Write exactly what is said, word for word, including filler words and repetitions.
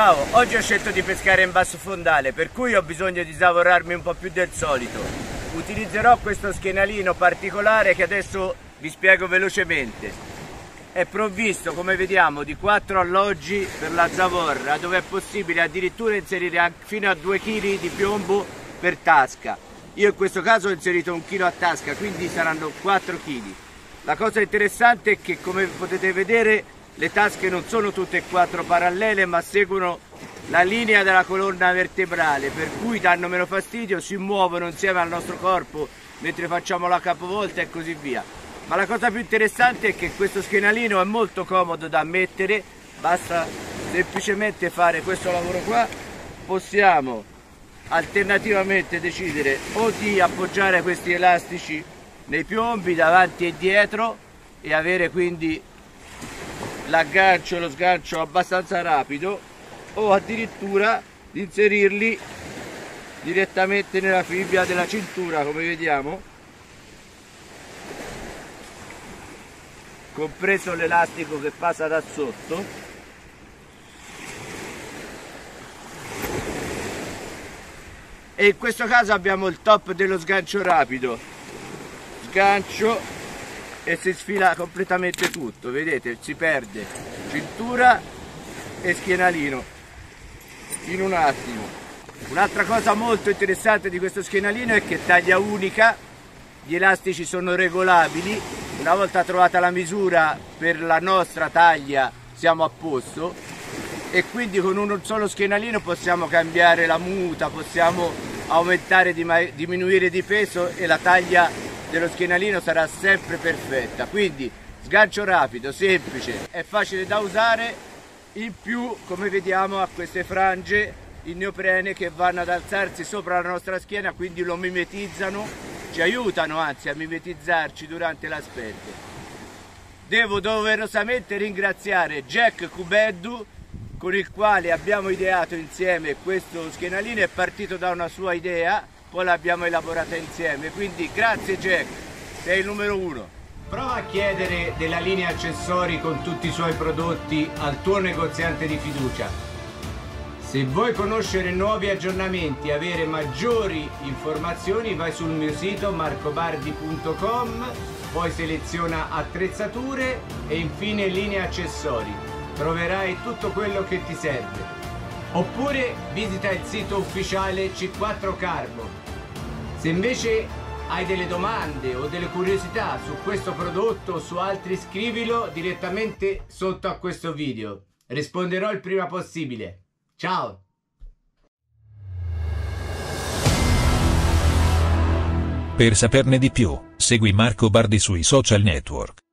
Ciao, oggi ho scelto di pescare in basso fondale, per cui ho bisogno di savorarmi un po' più del solito. Utilizzerò questo schienalino particolare che adesso vi spiego velocemente. È provvisto, come vediamo, di quattro alloggi per la zavorra, dove è possibile addirittura inserire fino a due chili di piombo per tasca. Io in questo caso ho inserito un chilo a tasca, quindi saranno quattro chili. La cosa interessante è che, come potete vedere, le tasche non sono tutte e quattro parallele, ma seguono la linea della colonna vertebrale, per cui danno meno fastidio, si muovono insieme al nostro corpo mentre facciamo la capovolta e così via. Ma la cosa più interessante è che questo schienalino è molto comodo da mettere, basta semplicemente fare questo lavoro qua. Possiamo alternativamente decidere o di appoggiare questi elastici nei piombi davanti e dietro e avere quindi l'aggancio e lo sgancio abbastanza rapido, o addirittura di inserirli direttamente nella fibbia della cintura, come vediamo, compreso l'elastico che passa da sotto. E in questo caso abbiamo il top dello sgancio rapido, sgancio, e si sfila completamente tutto, vedete, si perde cintura e schienalino in un attimo. Un'altra cosa molto interessante di questo schienalino è che taglia unica, gli elastici sono regolabili, una volta trovata la misura per la nostra taglia siamo a posto, e quindi con un solo schienalino possiamo cambiare la muta, possiamo aumentare, diminuire di peso, e la taglia dello schienalino sarà sempre perfetta. Quindi sgancio rapido, semplice, è facile da usare, in più, come vediamo, ha queste frange in neoprene che vanno ad alzarsi sopra la nostra schiena, quindi lo mimetizzano, ci aiutano anzi a mimetizzarci durante l'aspetto. Devo doverosamente ringraziare Jack Cubeddu, con il quale abbiamo ideato insieme questo schienalino. È partito da una sua idea, poi l'abbiamo elaborata insieme, quindi grazie Jack, sei il numero uno. Prova a chiedere della linea accessori con tutti i suoi prodotti al tuo negoziante di fiducia. Se vuoi conoscere nuovi aggiornamenti e avere maggiori informazioni, vai sul mio sito marco bardi punto com, poi seleziona attrezzature e infine linea accessori. Troverai tutto quello che ti serve. Oppure visita il sito ufficiale C quattro Carbo. Se invece hai delle domande o delle curiosità su questo prodotto o su altri, scrivilo direttamente sotto a questo video. Risponderò il prima possibile. Ciao! Per saperne di più, segui Marco Bardi sui social network.